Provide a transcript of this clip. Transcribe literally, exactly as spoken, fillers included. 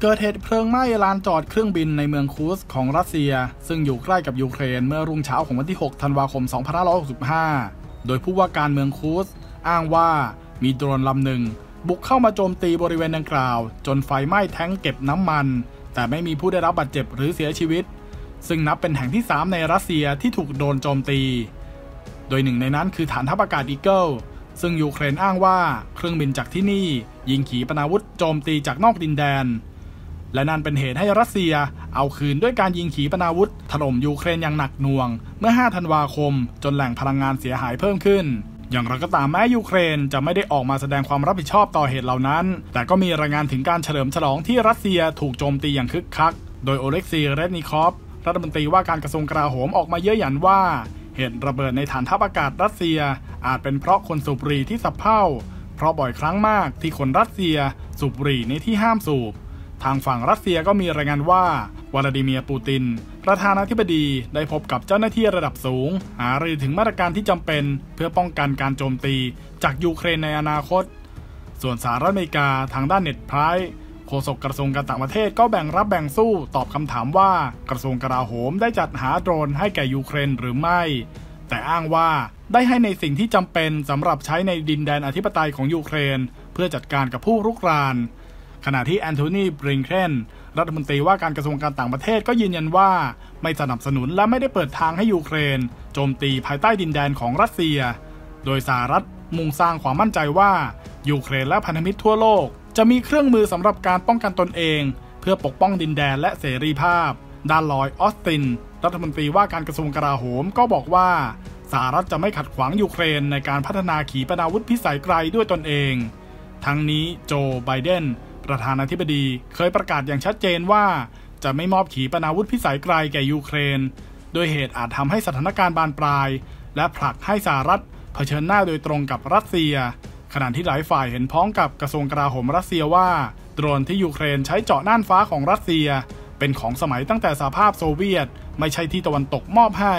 เกิดเหตุเพลิงไหม้ลานจอดเครื่องบินในเมืองคูสของรัสเซียซึ่งอยู่ใกล้กับยูเครนเมื่อรุ่งเช้าของวันที่หกธันวาคมสองพันห้าร้อยหกสิบห้าโดยผู้ว่าการเมืองคูสอ้างว่ามีโดรนลำหนึ่งบุกเข้ามาโจมตีบริเวณดังกล่าวจนไฟไหม้แท้งเก็บน้ำมันแต่ไม่มีผู้ได้รับบาดเจ็บหรือเสียชีวิตซึ่งนับเป็นแห่งที่สามในรัสเซียที่ถูกโดนโจมตีโดยหนึ่งในนั้นคือฐานทัพอากาศอีเกิลซึ่งยูเครนอ้างว่าเครื่องบินจากที่นี่ยิงขีปนาวุธโจมตีจากนอกดินแดนและนั่นเป็นเหตุให้รัสเซียเอาคืนด้วยการยิงขีปนาวุธถล่มยูเครนอย่างหนักหน่วงเมื่อห้าธันวาคมจนแหล่งพลังงานเสียหายเพิ่มขึ้นอย่างไรก็ตามแม้ยูเครนจะไม่ได้ออกมาแสดงความรับผิดชอบต่อเหตุเหล่านั้นแต่ก็มีรายงานถึงการเฉลิมฉลองที่รัสเซียถูกโจมตีอย่างคึกคักโดยโอเล็กซีเรซนิคอฟรัฐมนตรีว่าการกระทรวงกลาโหมออกมาเย้ยหยันว่าเหตุระเบิดในฐานทัพอากาศรัสเซียอาจเป็นเพราะคนสูบบุหรี่ที่สับเพ่าเพราะบ่อยครั้งมากที่คนรัสเซียสูบบุหรี่ในที่ห้ามสูบทางฝั่งรัสเซียก็มีรายงานว่าวลาดิเมียร์ปูตินประธานาธิบดีได้พบกับเจ้าหน้าที่ระดับสูงหารือถึงมาตรการที่จำเป็นเพื่อป้องกันการโจมตีจากยูเครนในอนาคตส่วนสหรัฐอเมริกาทางด้านเน็ตไพรส์โฆษกกระทรวงการต่างประเทศก็แบ่งรับแบ่งสู้ตอบคำถามว่ากระทรวงกลาโหมได้จัดหาโดรนให้แก่ยูเครนหรือไม่แต่อ้างว่าได้ให้ในสิ่งที่จำเป็นสำหรับใช้ในดินแดนอธิปไตยของยูเครนเพื่อจัดการกับผู้รุกรานขณะที่แอนโทนี บลิงเคนรัฐมนตรีว่าการกระทรวงการต่างประเทศก็ยืนยันว่าไม่สนับสนุนและไม่ได้เปิดทางให้ยูเครนโจมตีภายใต้ดินแดนของรัสเซียโดยสหรัฐมุ่งสร้างความมั่นใจว่ายูเครนและพันธมิตรทั่วโลกจะมีเครื่องมือสำหรับการป้องกันตนเองเพื่อปกป้องดินแดนและเสรีภาพดานลอยออสตินรัฐมนตรีว่าการกระทรวงกลาโหมก็บอกว่าสหรัฐจะไม่ขัดขวางยูเครนในการพัฒนาขีปนาวุธพิสัยไกลด้วยตนเองทั้งนี้โจไบเดนประธานาธิบดีเคยประกาศอย่างชัดเจนว่าจะไม่มอบขีปนาวุธพิสัยไกลแก่ยูเครนโดยเหตุอาจทำให้สถานการณ์บานปลายและผลักให้สหรัฐเผชิญหน้าโดยตรงกับรัสเซียขณะที่หลายฝ่ายเห็นพ้องกับกระทรวงกลาโหมรัสเซียว่าโดรนที่ยูเครนใช้เจาะน่านฟ้าของรัสเซียเป็นของสมัยตั้งแต่สหภาพโซเวียตไม่ใช่ที่ตะวันตกมอบให้